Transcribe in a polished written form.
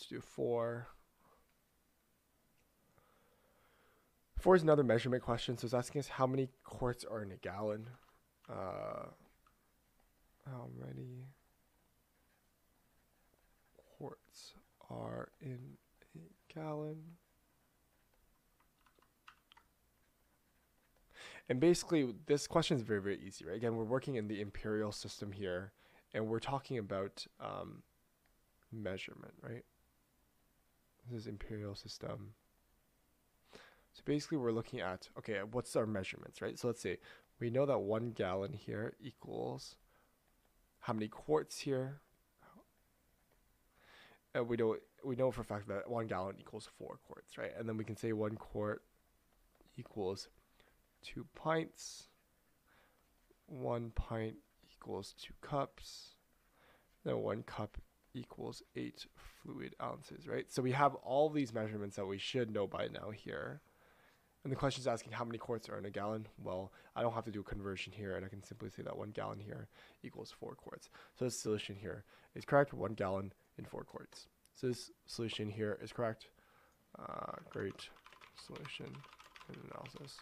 Let's do 4. 4 is another measurement question. So it's asking us how many quarts are in a gallon. How many quarts are in a gallon? And basically, this question is very, very easy, right? Again, we're working in the imperial system here, and we're talking about measurement, right? This is imperial system. So basically, we're looking at, okay, what's our measurements, right? So let's say we know that 1 gallon here equals how many quarts here? And we know for a fact that 1 gallon equals 4 quarts, right? And then we can say 1 quart equals 2 pints. 1 pint equals 2 cups. Then 1 cup equals 8 fluid ounces, right? So we have all these measurements that we should know by now here. And the question is asking how many quarts are in a gallon. Well, I don't have to do a conversion here, and I can simply say that 1 gallon here equals 4 quarts. So this solution here is correct, 1 gallon and 4 quarts. So this solution here is correct. Great solution and analysis.